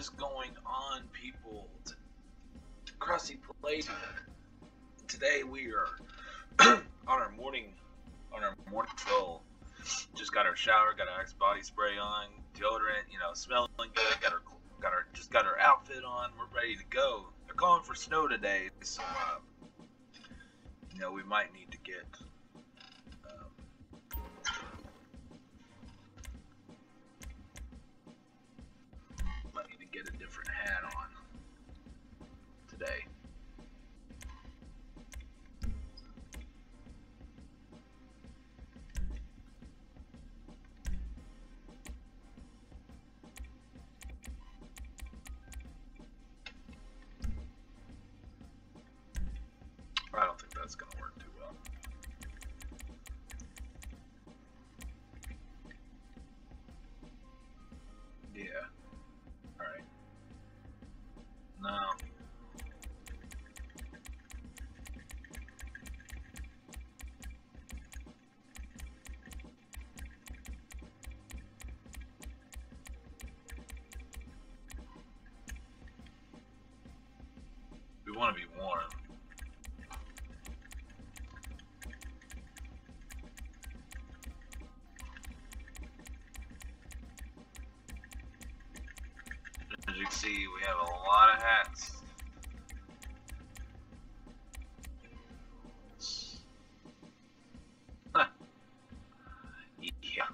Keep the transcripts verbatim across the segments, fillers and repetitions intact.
is going on, people? CrossyPlays. Today we are on our morning, on our morning stroll. Just got our shower, got our body spray on, deodorant, you know, smelling good. Got our, got our, just got our outfit on. We're ready to go. They're calling for snow today, so uh, you know we might need to get. I don't think that's going to work too well. Yeah. All right. No. We want to be warm. You can see we have a lot of hats. Yeah.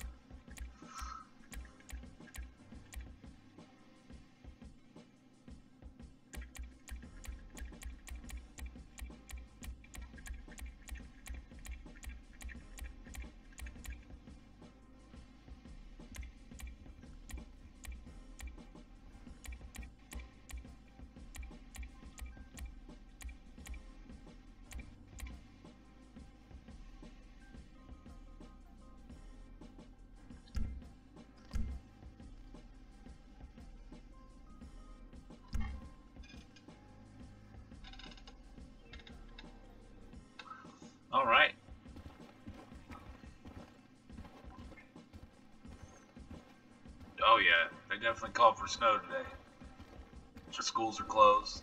All right. Oh yeah, they definitely called for snow today. So schools are closed.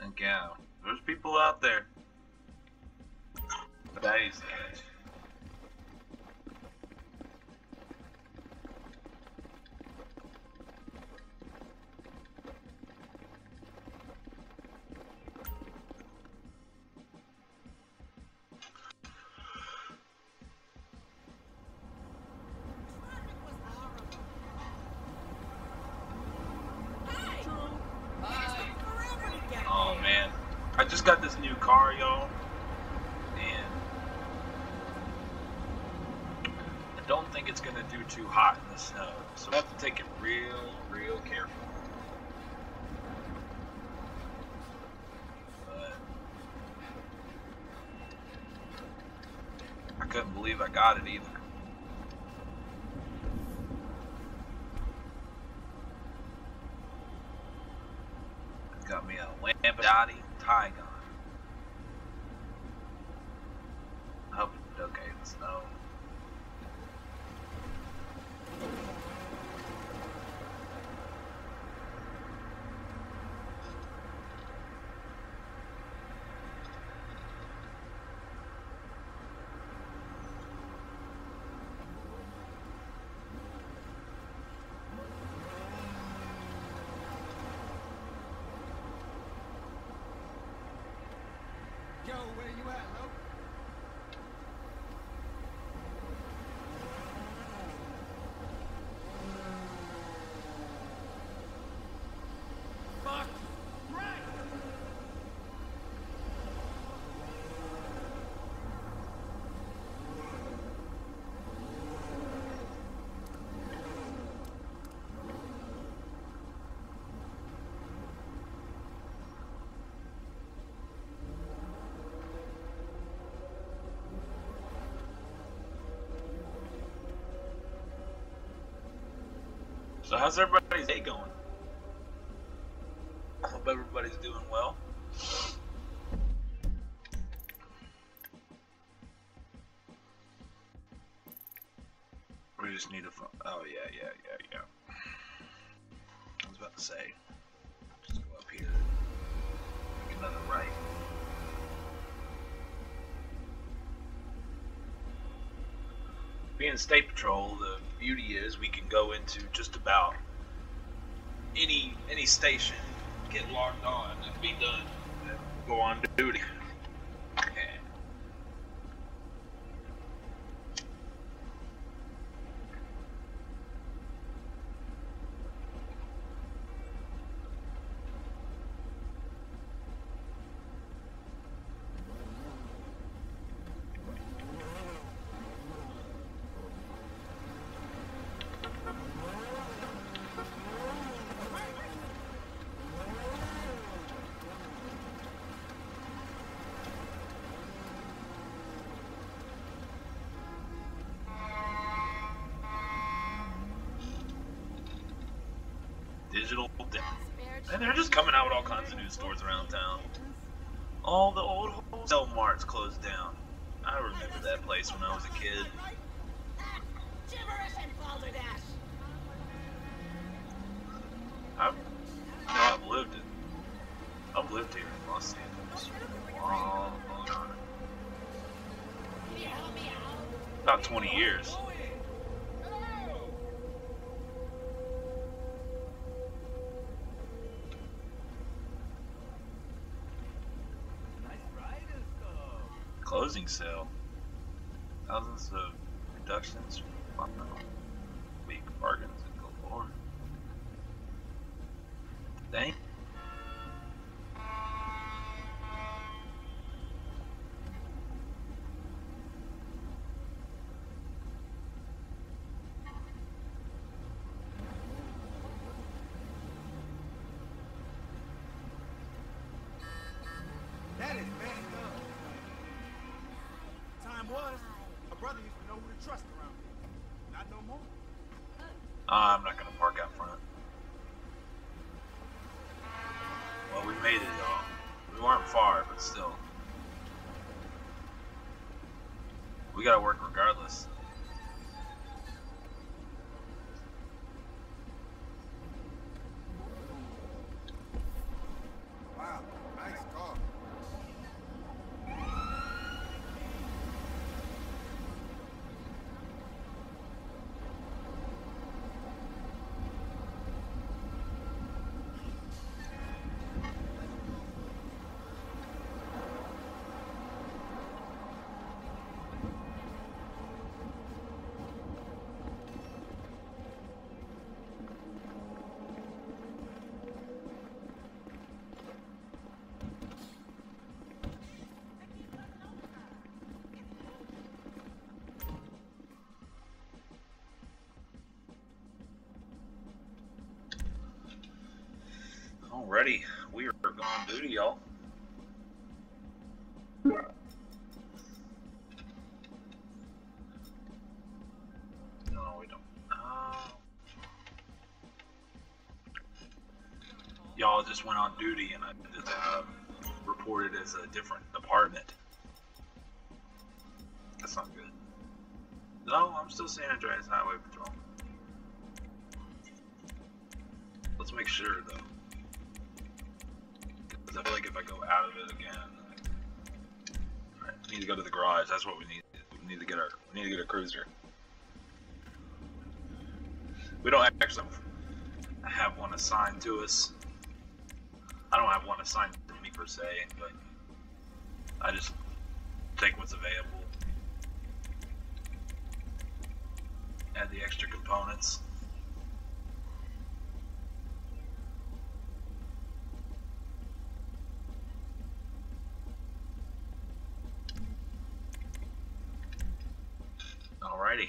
And yeah, there's people out there. That is good. I just got this new car, y'all, and I don't think it's gonna do too hot in the snow, so I have to take it real, real careful. But I couldn't believe I got it either. Got me a Lamborghini. High gun. I hope it's okay in the snow. Yo, where you at, Lo? So how's everybody's day going? I hope everybody's doing well. We just need a phone. Oh, yeah, yeah, yeah, yeah. I was about to say, just go up here, make another right. Being State Patrol, the beauty is we can go into just about any any station, get logged on, and be done, and go on duty. Digital and they're just coming out with all kinds of new stores around town. All the old wholesale marts closed down. I remember that place when I was a kid. I've, no, I've lived it. I've lived here in Los Angeles for a long, long time. About twenty years. Closing sale. Thousands of reductions from weak bargains and galore. Dang. We gotta work regardless. Wow, nice car. Alrighty, we are going on duty, y'all. No, we don't. Uh, y'all just went on duty, and I just uh, reported as a different department. That's not good. No, I'm still San Andreas Highway Patrol. Let's make sure, though. I feel like if I go out of it again, all right, we need to go to the garage. That's what we need. We need to get our. We need to get a cruiser. We don't actually have one assigned to us. I don't have one assigned to me per se, but I just take what's available. Add the extra components. Alrighty.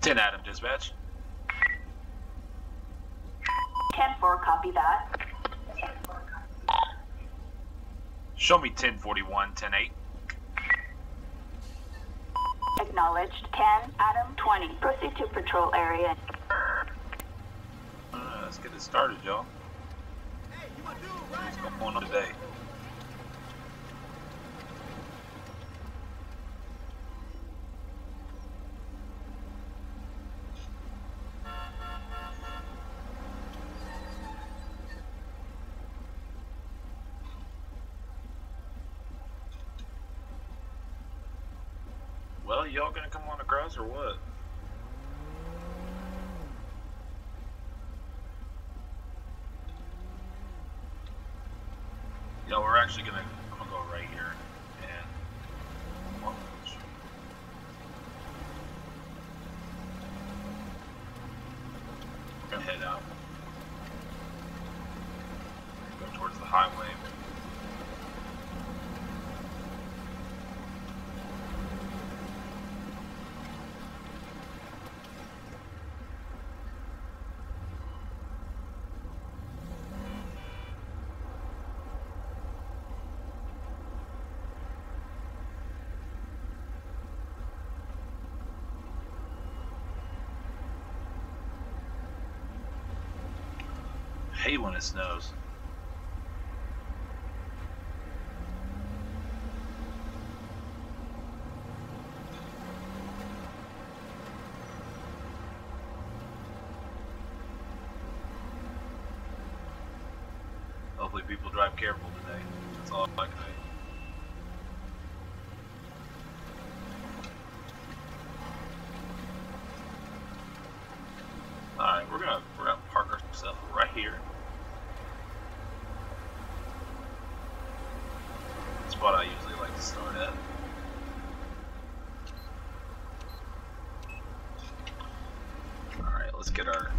ten Adam dispatch. ten four, copy that. Show me ten forty-one, ten eight. Acknowledged. ten Adam twenty. Proceed to patrol area. let's get it started, y'all. Hey, you wanna do it right? What's going on today? Well, y'all gonna come on across or what? Y'all, we're actually gonna, I'm gonna go right here and walk this. We're gonna head out. We're gonna go towards the highway. I hate when it snows. Hopefully people drive careful today. That's all I can say. Alright, we're gonna we're gonna park ourselves right here. What I usually like to start at. Alright, let's get our...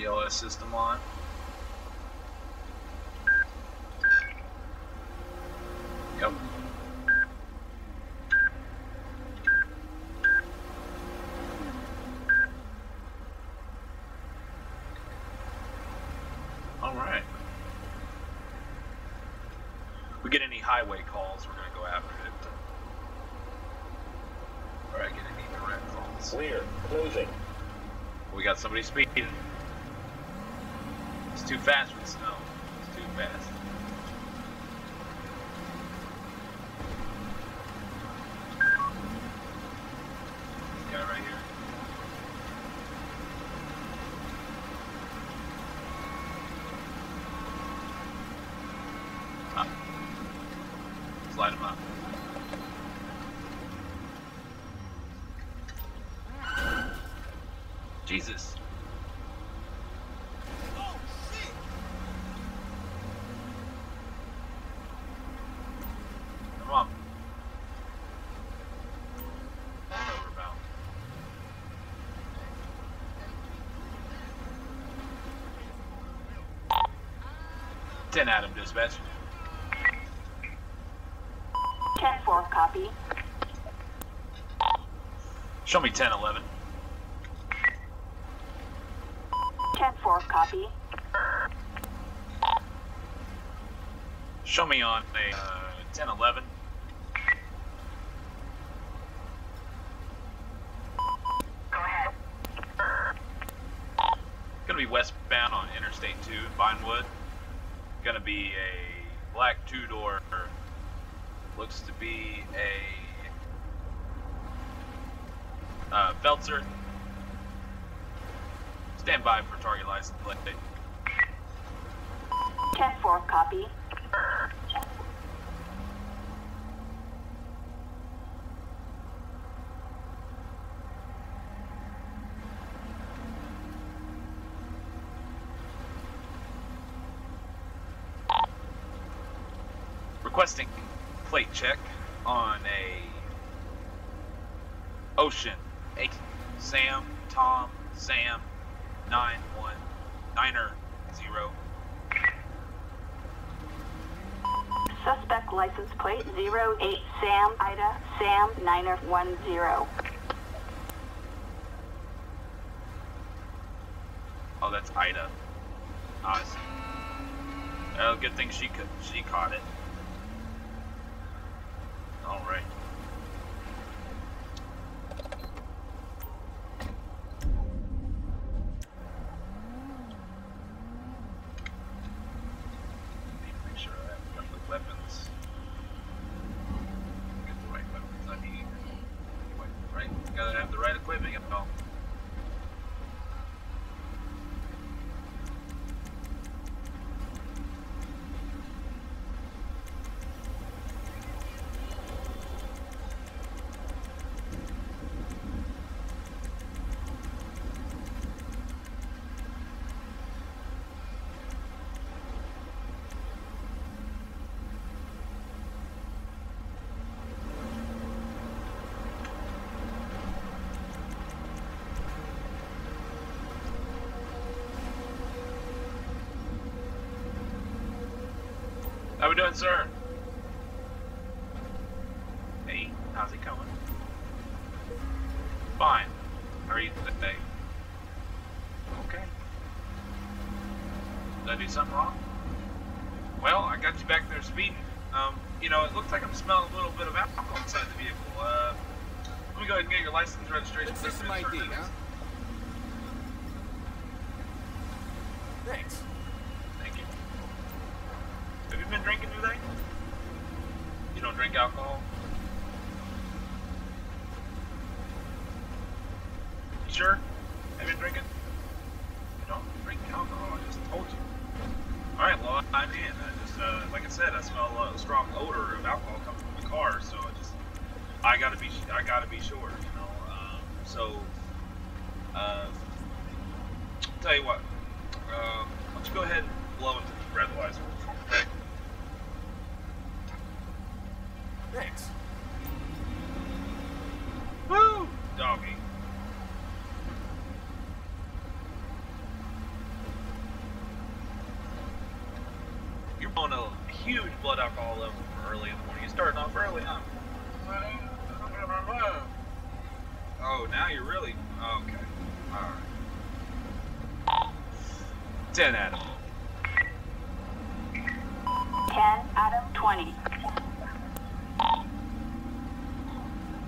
E L S system on. Yep. All right. If we get any highway calls, we're gonna go after it. All right, get any direct calls. Clear. Closing. We got somebody speeding. It's too fast with snow. It's too fast. This guy right here. Huh. Let's light him up. Jesus. ten Adam dispatch. ten four, copy. Show me ten eleven. ten four, copy. Show me on a uh, ten eleven. Go ahead. Gonna be westbound on Interstate Two, Vinewood. Gonna be a black two-door. Looks to be a uh, Feltzer. Stand by for target license plate. ten four, copy. Requesting plate check on a Ocean eight Sam Tom Sam nine one niner zero. Suspect license plate zero eight Sam Ida Sam Niner one zero. Oh, that's Ida. Nice. Oh, good thing she could, she caught it. All right. How we doing, sir? Hey, how's it going? Fine. How are you today? Okay. Did I do something wrong? Well, I got you back there speeding. Um, you know, it looks like I'm smelling a little bit of alcohol inside the vehicle. Uh, let me go ahead and get your license registration. What's this I D, huh? Thanks. Been drinking today? You don't drink alcohol? You sure? Have you been drinking? I don't drink alcohol, I just told you. Alright, well, I'm in. I just, uh, like I said, I smell a uh, strong odor of alcohol coming from the car, so I just, I gotta be, I gotta be sure, you know, um, so, uh, tell you what, uh, why don't you go ahead and blow into the breathalyzer. Thanks. Woo! Doggy. You're blowing a huge blood alcohol level for early in the morning. You're starting off early, huh? Oh, now you're really... Okay. Alright. ten out of ten out of twenty.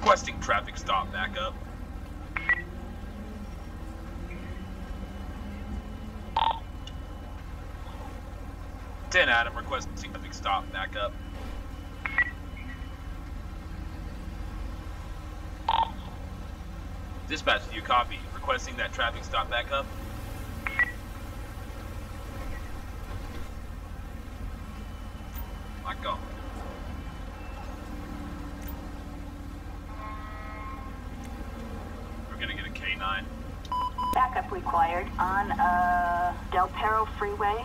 Requesting traffic stop back up. ten Adam, requesting traffic stop back up. Dispatch, do you copy? Requesting that traffic stop back up. My God. Backup required on uh, Del Perro Freeway.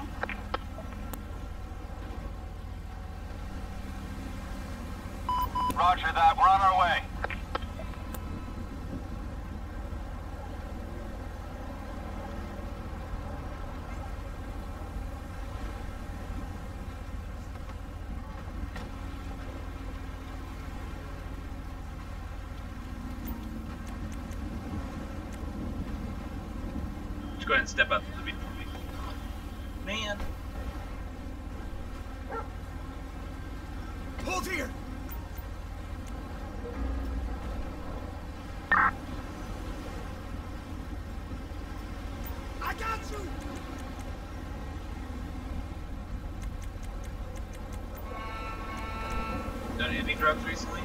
Roger that, we're on our way. Go ahead and step up to the vehicle. Man. Hold here. I got you. Done any drugs recently?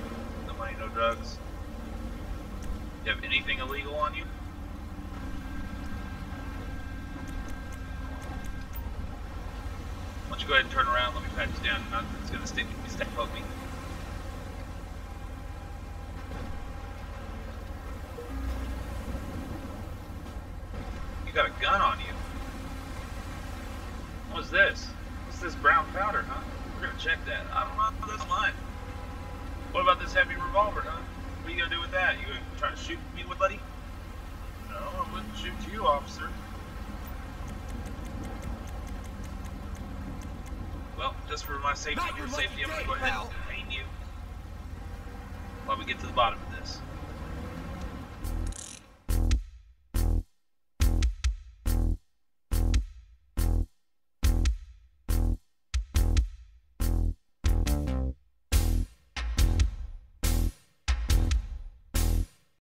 No money, no drugs. You have anything illegal on you? Go ahead and turn around, let me pat you down, and it's going to stick with step above me. You got a gun on you. What's this? What's this brown powder, huh? We're going to check that. I don't know, that's mine. What about this heavy revolver, huh? What are you going to do with that? You going to try to shoot me, buddy? No, I wouldn't shoot you, officer. Just for my safety, your safety, I'm going to go ahead and detain you while we get to the bottom.